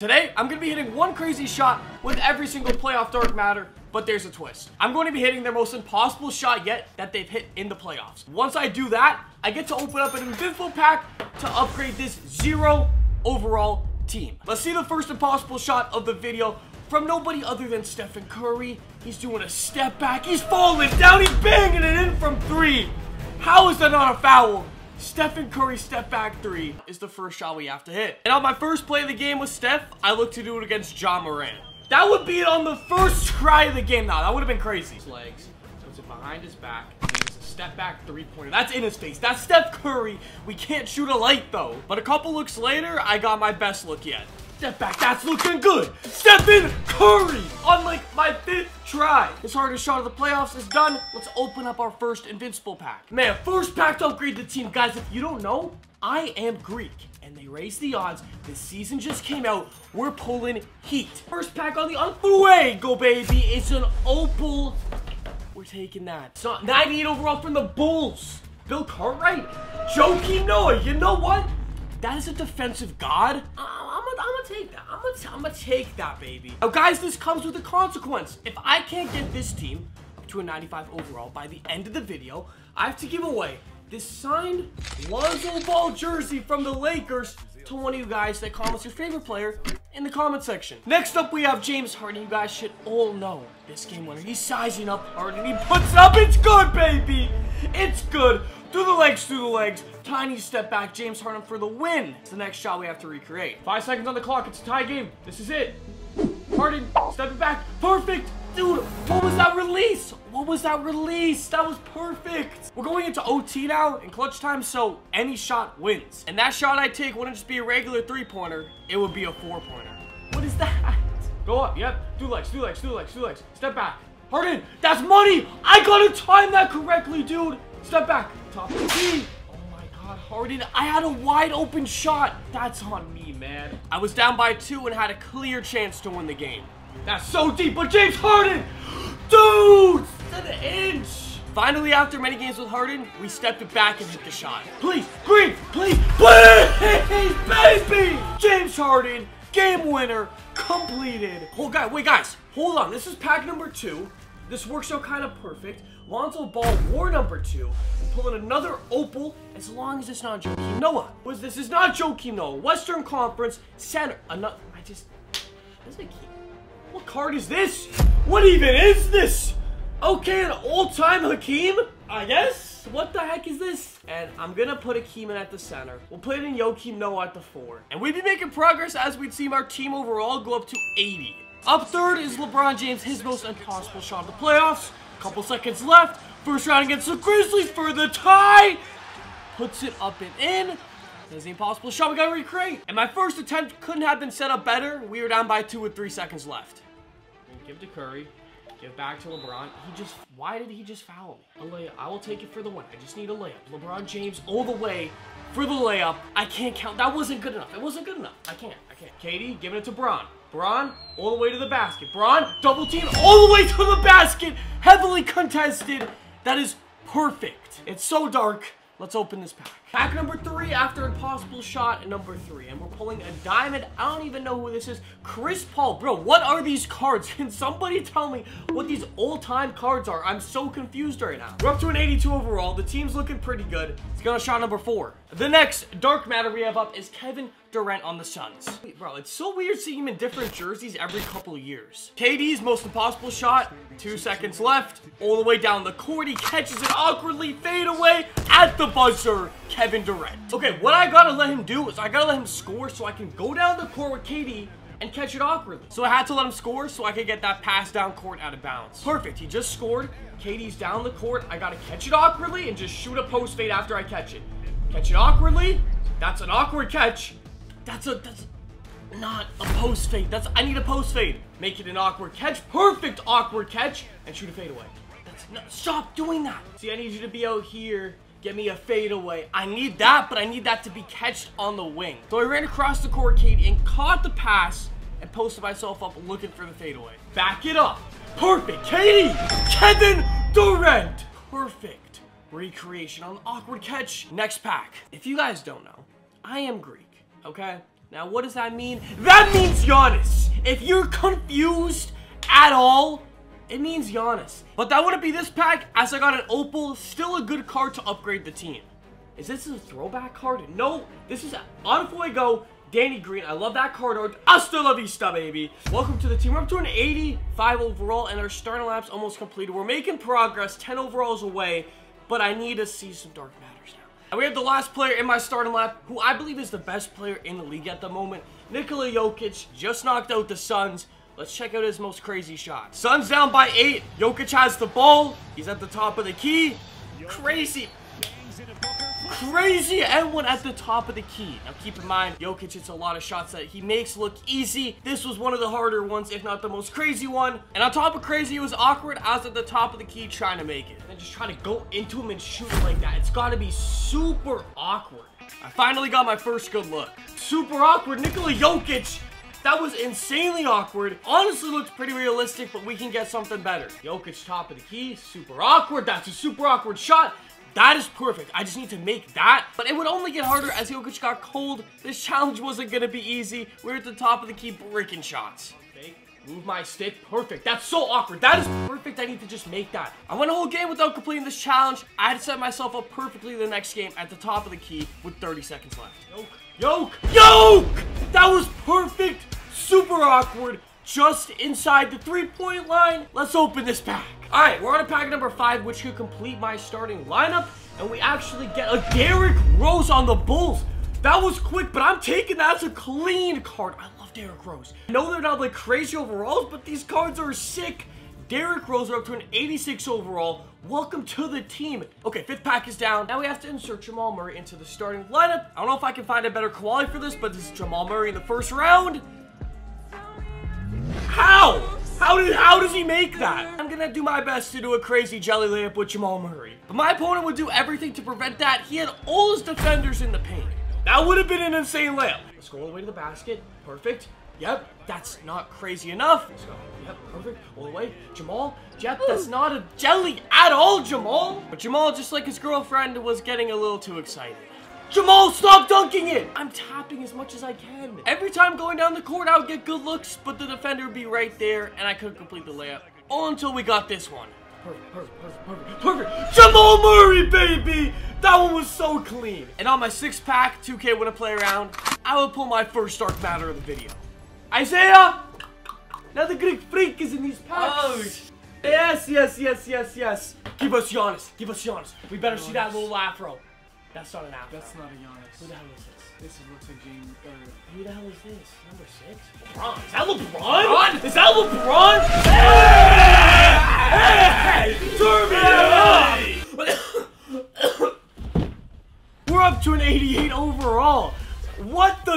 Today, I'm going to be hitting one crazy shot with every single playoff dark matter, but there's a twist. I'm going to be hitting their most impossible shot yet that they've hit in the playoffs. Once I do that, I get to open up an Invincible pack to upgrade this 0 overall team. Let's see the first impossible shot of the video from nobody other than Stephen Curry. He's doing a step back. He's falling down. He's banging it in from three. How is that not a foul? Stephen Curry step back three is the first shot we have to hit. And on my first play of the game with Steph, I look to do it against John Morant. That would be it on the first try of the game now. That would have been crazy. His legs, puts it behind his back, and it's a step back three-pointer. That's in his face. That's Steph Curry. We can't shoot a light though. But a couple looks later, I got my best look yet. Step back, that's looking good. Stephen Curry on like my fifth try. His hardest shot of the playoffs is done. Let's open up our first Invincible pack. Man, first pack to upgrade the team. Guys, if you don't know, I am Greek and they raised the odds. This season just came out. We're pulling heat. First pack on the way, go baby. It's an opal. We're taking that. It's not 98 overall from the Bulls. Bill Cartwright, Joakim Noah. You know what? That is a defensive god. Take that. I'm gonna take that, baby. Now, guys, this comes with a consequence. If I can't get this team up to a 95 overall by the end of the video, I have to give away this signed Lonzo Ball jersey from the Lakers to one of you guys that comments your favorite player in the comment section. Next up, we have James Harden. You guys should all know this game winner. He's sizing up Harden. He puts it up. It's good, baby. It's good. Through the legs, through the legs. Tiny step back. James Harden for the win. It's the next shot we have to recreate. 5 seconds on the clock. It's a tie game. This is it. Harden, stepping back. Perfect. Dude, what was that release? What was that release? That was perfect. We're going into OT now and clutch time, so any shot wins. And that shot I take wouldn't just be a regular three-pointer. It would be a four-pointer. What is that? Go up. Yep. Through legs, through legs, through legs, through legs. Step back. Harden, that's money. I gotta time that correctly, dude. Step back. Top of the key. Oh my god, Harden. I had a wide open shot. That's on me, man. I was down by two and had a clear chance to win the game. That's so deep, but James Harden! Dude! It's an inch! Finally, after many games with Harden, we stepped it back and hit the shot. Please, Green, please, please, baby! James Harden, game winner, completed. Oh, guy, wait, guys, hold on. This is pack number two. This works out kind of perfect. Lonzo Ball war number two. I'm pulling another opal as long as it's not Joakim Noah. This is not Joakim Noah. Western Conference center. Another. I just. What card is this? What even is this? Okay, an all-time Hakeem, I guess? What the heck is this? And I'm gonna put Hakeem in at the center. We'll put it in Joakim Noah at the four. And we'd be making progress as we'd see our team overall go up to 80. Up third is LeBron James, his most impossible shot of the playoffs. Couple seconds left. First round against the Grizzlies for the tie. Puts it up and in. There's the impossible shot we gotta recreate. And my first attempt couldn't have been set up better. We were down by 2 with 3 seconds left. Give to Curry. Give back to LeBron. Why did he just foul me? A layup. I will take it for the win. I just need a layup. LeBron James all the way for the layup. I can't count. That wasn't good enough. It wasn't good enough. I can't. KD giving it to Bron. Bron all the way to the basket. Bron double team all the way to the basket. Heavily contested. That is perfect. It's so dark. Let's open this pack. Pack number three after impossible shot number three. And we're pulling a diamond. I don't even know who this is. Chris Paul. Bro, what are these cards? Can somebody tell me what these all-time cards are? I'm so confused right now. We're up to an 82 overall. The team's looking pretty good. It's gonna shot number four. The next dark matter we have up is Kevin Durant on the Suns. Bro, it's so weird seeing him in different jerseys every couple years. KD's most impossible shot. 2 seconds left. All the way down the court. He catches it awkwardly. Fade away at the buzzer. Kevin Durant. Okay, what I gotta let him do is I gotta let him score so I can go down the court with KD and catch it awkwardly. So I had to let him score so I could get that pass down court out of bounds. Perfect. He just scored. KD's down the court. I gotta catch it awkwardly and just shoot a post fade after I catch it. Catch it awkwardly. That's an awkward catch. That's not a post fade. I need a post fade. Make it an awkward catch. Perfect awkward catch. And shoot a fade away. Stop doing that. See, I need you to be out here. Get me a fadeaway. I need that, but I need that to be catched on the wing. So I ran across the court, Katie, and caught the pass and posted myself up looking for the fadeaway. Back it up. Perfect. Katie! Kevin Durant! Perfect recreation on the awkward catch. Next pack. If you guys don't know, I am Greek, okay? Now, what does that mean? That means Giannis. If you're confused at all, it means Giannis. But that wouldn't be this pack, as I got an Opal, still a good card to upgrade the team. Is this a throwback card? No, this is on Fuego, Danny Green. I love that card art. Hasta la vista, baby. Welcome to the team. We're up to an 85 overall, and our starting lab's almost completed. We're making progress, 10 overalls away, but I need to see some dark matters now. And we have the last player in my starting lineup, who I believe is the best player in the league at the moment. Nikola Jokic just knocked out the Suns. Let's check out his most crazy shot. Suns down by 8. Jokic has the ball. He's at the top of the key. Crazy. Crazy everyone at the top of the key. Now keep in mind, Jokic hits a lot of shots that he makes look easy. This was one of the harder ones, if not the most crazy one. And on top of crazy, it was awkward. I was at the top of the key trying to make it. And then just trying to go into him and shoot him like that. It's got to be super awkward. I finally got my first good look. Super awkward. Nikola Jokic. That was insanely awkward. Honestly looks pretty realistic, but we can get something better. Jokic top of the key. Super awkward. That's a super awkward shot. That is perfect. I just need to make that. But it would only get harder as Jokic got cold. This challenge wasn't going to be easy. We're at the top of the key breaking shots. Okay. Move my stick. Perfect. That's so awkward. That is perfect. I need to just make that. I went a whole game without completing this challenge. I had set myself up perfectly the next game at the top of the key with 30 seconds left. Yoke! That was perfect. Super awkward. Just inside the three-point line. Let's open this pack. All right, we're on to pack number 5, which could complete my starting lineup, and we actually get a Derrick Rose on the Bulls. That was quick, but I'm taking that as a clean card. I love Derrick Rose. I know they're not like crazy overalls, but these cards are sick. Derrick Rose are up to an 86 overall. Welcome to the team. Okay, 5th pack is down. Now we have to insert Jamal Murray into the starting lineup. I don't know if I can find a better quality for this, but this is Jamal Murray in the first round. How does he make that? I'm gonna do my best to do a crazy jelly layup with Jamal Murray. But my opponent would do everything to prevent that. He had all his defenders in the paint. That would have been an insane layup. Let's go all the way to the basket. Perfect. Yep, that's not crazy enough. Let's go. Yep, perfect. All the way. Jamal. Yep, that's not a jelly at all, Jamal. But Jamal, just like his girlfriend, was getting a little too excited. Jamal, stop dunking it! I'm tapping as much as I can. Every time going down the court, I would get good looks, but the defender would be right there, and I couldn't complete the layup. All until we got this one. Perfect. Jamal Murray, baby! That one was so clean. And on my 6th pack, 2K Win a Play Round, I would pull my first dark matter of the video. Isaiah! Now the Greek freak is in these packs. Oh. Yes. Give us Giannis. We better see that little afro. That's not an app. That's not a Giannis. Who the hell is this? This looks like James. Who the hell is this? Number 6? LeBron. Is that LeBron? Hey! Turn me up! We're up to an 88 overall. What the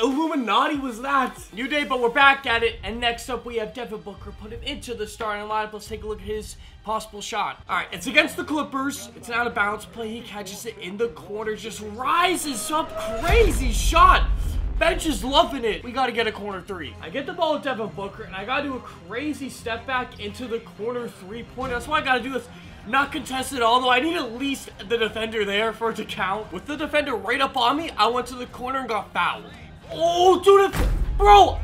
Illuminati was that? New day, but we're back at it. And next up, we have Devin Booker. Put him into the starting lineup. Let's take a look at his possible shot. All right, it's against the Clippers. It's an out-of-bounds play. He catches it in the corner. Just rises up. Crazy shot. Bench is loving it. We got to get a corner 3. I get the ball with Devin Booker, and I got to do a crazy step back into the corner 3-pointer. That's why I got to do this. Not contested, although I need at least the defender there for it to count. With the defender right up on me, I went to the corner and got fouled. Oh, dude, bro,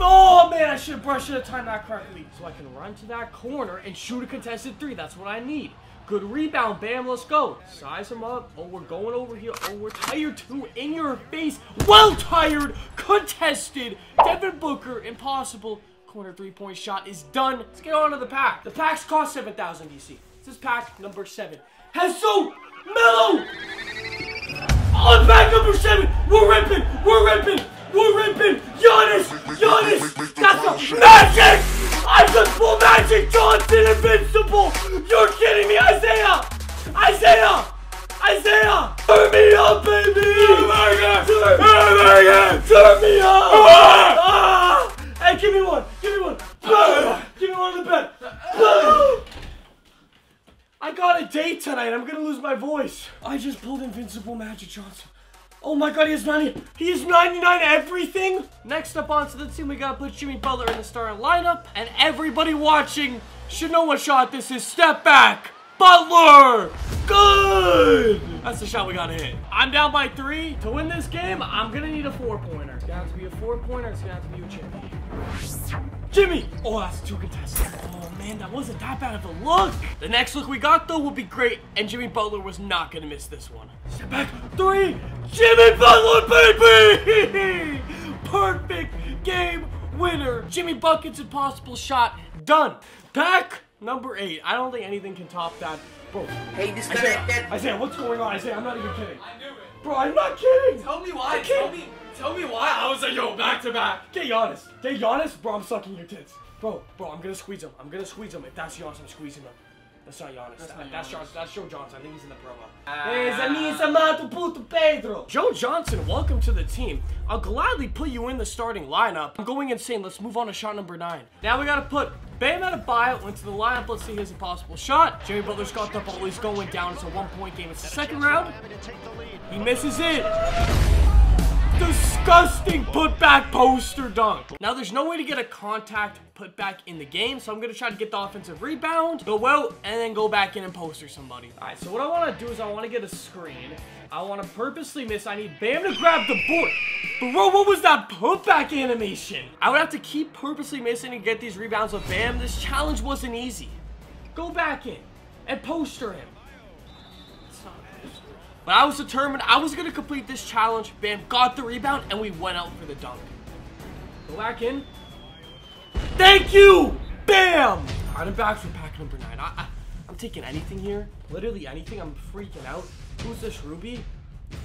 oh man, I should have timed that correctly. So I can run to that corner and shoot a contested 3, that's what I need. Good rebound, bam, let's go. Size him up, oh, we're going over here, oh, we're tired too, in your face. Well tired, contested, Devin Booker, impossible. Corner 3-point shot is done. Let's get on to the pack. The packs cost 7,000 DC. This is pack number 7. Heso Melo! On pack number 7, we're ripping! Giannis! That's a Magic! I just pulled Magic Johnson, Invincible! You're kidding me, Isaiah! Turn me up, baby! Turn me up! Ah! Hey, give me one! Give me one in the bed! I got a date tonight, I'm gonna lose my voice. I just pulled Invincible Magic Johnson. Oh my god, he is 99 everything. Next up onto the team, we gotta put Jimmy Butler in the starting lineup, and everybody watching should know what shot this is. Step back, Butler, good. That's the shot we gotta hit. I'm down by 3. To win this game, I'm gonna need a 4-pointer. It's gonna have to be a four-pointer, it's gonna have to be a chip. Jimmy! Oh, that's two contestants. Oh man, that was a tap out of a look. The next look we got though will be great, and Jimmy Butler was not gonna miss this one. Step back, three! Jimmy Butler, baby! Perfect game winner. Jimmy buckets impossible shot, done. Pack number 8. I don't think anything can top that. Bro, hey, Isaiah, what's going on? Isaiah, I'm not even kidding. I knew it. Bro, I'm not kidding. Tell me why. Tell me why. I was like, yo, back to back. Get Giannis. Get Giannis. Bro, I'm sucking your tits. Bro, I'm gonna squeeze him. I'm gonna squeeze him. If that's Giannis, I'm squeezing him. That's not Giannis. That's Joe Johnson. I think he's in the promo. Joe Johnson, welcome to the team. I'll gladly put you in the starting lineup. I'm going insane. Let's move on to shot number 9. Now we gotta put Bam Adebayo into the lineup. Let's see his impossible shot. Jimmy Butler's got the ball. He's going down. It's a one-point game. It's the second round. He misses it. Disgusting putback poster dunk. Now there's no way to get a contact putback in the game, so I'm gonna try to get the offensive rebound, go out, and then go back in and poster somebody. All right, so what I want to do is I want to get a screen. I want to purposely miss. I need Bam to grab the board. Bro, what was that putback animation? I would have to keep purposely missing and get these rebounds with Bam. This challenge wasn't easy. Go back in and poster him. But I was determined I was going to complete this challenge. Bam got the rebound, and we went out for the dunk. Go back in. Thank you, Bam! All right, I'm back for pack number 9. I'm taking anything here. Literally anything. I'm freaking out. Who's this, Ruby?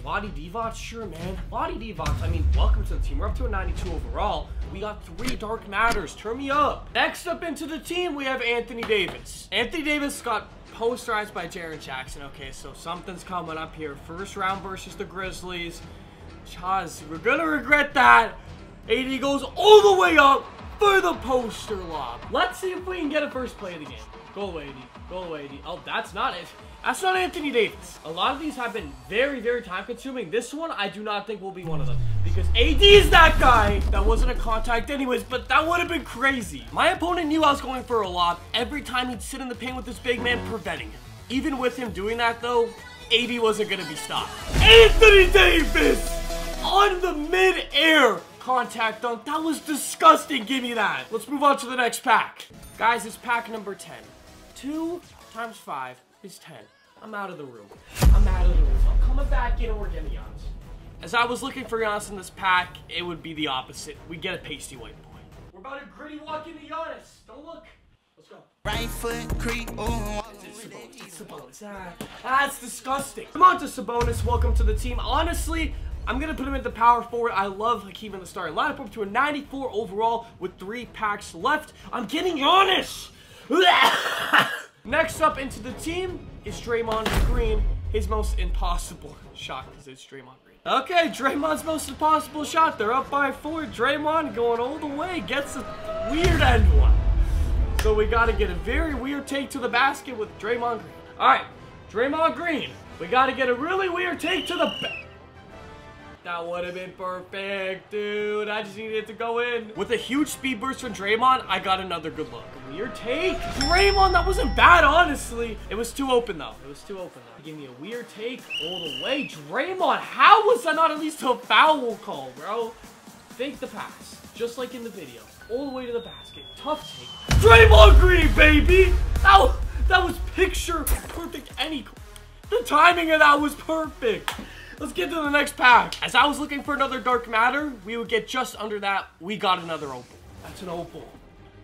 Lottie Divots? Sure, man. Lottie Divots, I mean, welcome to the team. We're up to a 92 overall. We got 3 Dark Matters. Turn me up. Next up into the team, we have Anthony Davis. Anthony Davis got posterized by Jaren Jackson. Okay, so something's coming up here. First round versus the Grizzlies. Chaz, we're gonna regret that. AD goes all the way up for the poster lob. Let's see if we can get a first play of the game. Go away, AD. Go away, AD. Oh, that's not it. That's not Anthony Davis. A lot of these have been very, very time-consuming. This one, I do not think will be one of them. Because AD is that guy. That wasn't a contact anyways, but that would have been crazy. My opponent knew I was going for a lob. Every time he'd sit in the paint with this big man, preventing him. Even with him doing that, though, AD wasn't going to be stopped. Anthony Davis on the mid-air contact dunk. That was disgusting. Give me that. Let's move on to the next pack. Guys, it's pack number 10. 2 times 5 is 10. I'm out of the room. I'm out of the room. I'm coming back in and we're getting Giannis. As I was looking for Giannis in this pack, it would be the opposite. We get a pasty white boy. We're about to gritty walk into Giannis. Don't look. Let's go. Right foot creep. Oh, it's Sabonis. That's disgusting. Come on to Sabonis. Welcome to the team. Honestly, I'm going to put him at the power forward. I love Hakeem in the starting lineup. Up to a 94 overall with 3 packs left. I'm getting Giannis. Next up into the team is Draymond Green, his most impossible shot, because it's Draymond Green. Okay, Draymond's most impossible shot. They're up by 4. Draymond going all the way, gets a weird end one. So we got to get a very weird take to the basket with Draymond Green. All right, Draymond Green, we got to get a really weird take to the That would have been perfect, dude. I just needed it to go in. With a huge speed burst from Draymond, I got another good look. Weird take. Draymond, that wasn't bad, honestly. It was too open, though. It was too open, though. Give me a weird take all the way. Draymond, how was that not at least a foul call, bro? Fake the pass, just like in the video. All the way to the basket. Tough take. Draymond Green, baby! That was picture perfect. The timing of that was perfect. Let's get to the next pack. As I was looking for another dark matter, we would get just under that. We got another opal. That's an opal.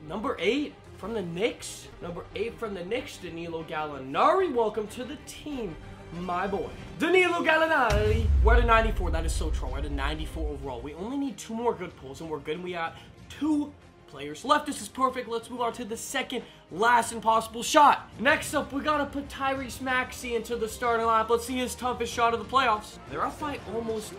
Number 8 from the Knicks. Number 8 from the Knicks, Danilo Gallinari. Welcome to the team, my boy. Danilo Gallinari. We're at a 94. That is so true. We're at a 94 overall. We only need 2 more good pulls, and we're good. We got 2 players left. This is perfect. Let's move on to the second last impossible shot. Next up, we gotta put Tyrese Maxey into the starting lineup. Let's see his toughest shot of the playoffs. They're up by almost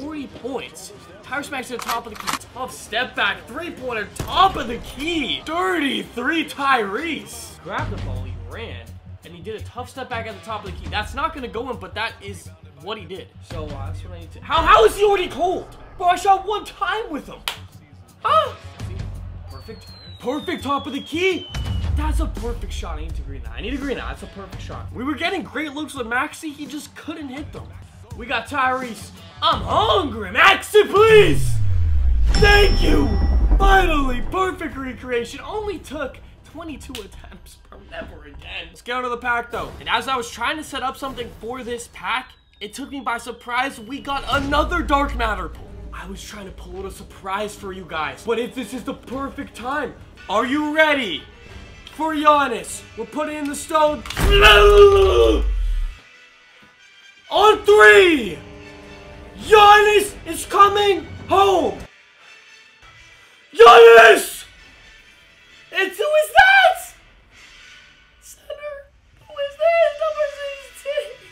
40 points. Tyrese Maxey at the top of the key. Tough step back, 3-pointer, top of the key. 33 Tyrese. Grabbed the ball, he ran, and he did a tough step back at the top of the key. That's not gonna go in, but that is what he did. So that's what I need to. How is he already cold? Bro, I shot 1 time with him. Huh? Perfect top of the key. That's a perfect shot. I need to green that. I need to green that. That's a perfect shot. We were getting great looks with Maxey. He just couldn't hit them. We got Tyrese. I'm hungry. Maxey, please. Thank you! Finally, perfect recreation. Only took 22 attempts, bro. Never again. Let's get out of the pack, though. And as I was trying to set up something for this pack, it took me by surprise. We got another Dark Matter pull. I was trying to pull out a surprise for you guys, but if this is the perfect time, are you ready for Giannis? We're putting in the stone. On three! Giannis is coming home! Giannis! It's who is that? Center? Who is this? Number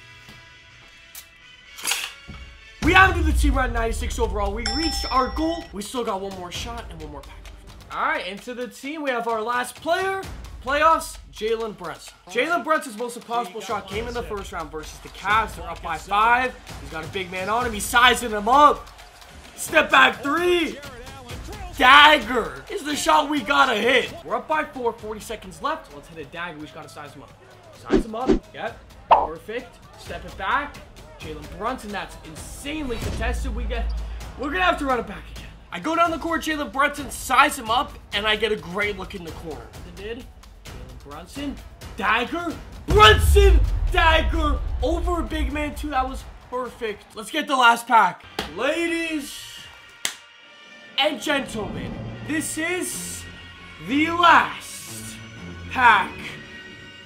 16. We added to the team right 96 overall. We reached our goal. We still got one more shot and one more pack left. Alright, into the team we have our last player. Playoffs, Jalen Brunson. Jalen Brunson's most impossible shot came in the first round versus the Cavs. They're up by 5. He's got a big man on him. He's sizing him up. Step back 3. Dagger is the shot we gotta hit. We're up by 4, 40 seconds left. Let's hit a dagger. We just gotta size him up. Size him up. Yep. Perfect. Step it back. Jalen Brunson. That's insanely contested. We're gonna have to run it back again. I go down the court, Jalen Brunson, size him up, and I get a great look in the corner. It did. Jalen Brunson. Dagger. Brunson. Dagger. Over a big man too. That was perfect. Let's get the last pack. Ladies and gentlemen, this is the last pack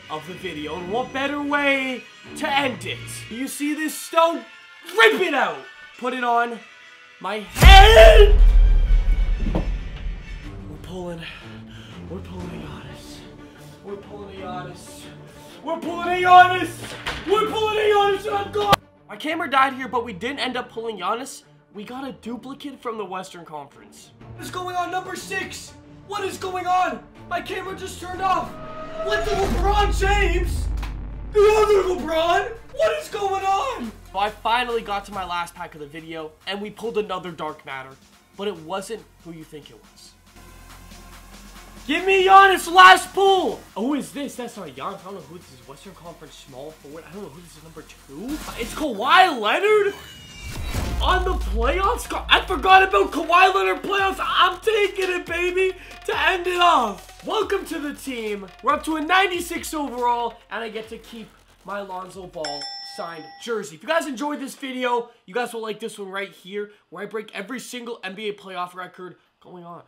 of the video, and what better way to end it? You see this stone? Rip it out! Put it on my head! We're pulling Giannis. We're pulling Giannis. We're pulling Giannis! We're pulling Giannis, and I'm gone! My camera died here, but we didn't end up pulling Giannis. We got a duplicate from the Western Conference. What is going on, number 6? What is going on? My camera just turned off. What, the LeBron James? The other LeBron? What is going on? So I finally got to my last pack of the video, and we pulled another Dark Matter, but it wasn't who you think it was. Give me Giannis, last pull! Who is this? That's not Giannis. I don't know who this is. Western Conference small forward. I don't know who this is, number 2. It's Kawhi Leonard? On the playoffs? I forgot about Kawhi Leonard playoffs. I'm taking it, baby, to end it off. Welcome to the team. We're up to a 96 overall, and I get to keep my Lonzo Ball signed jersey. If you guys enjoyed this video, you guys will like this one right here, where I break every single NBA playoff record going on.